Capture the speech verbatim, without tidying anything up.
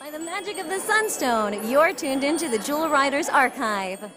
By the magic of the sunstone, you're tuned into the Jewel Riders Archive.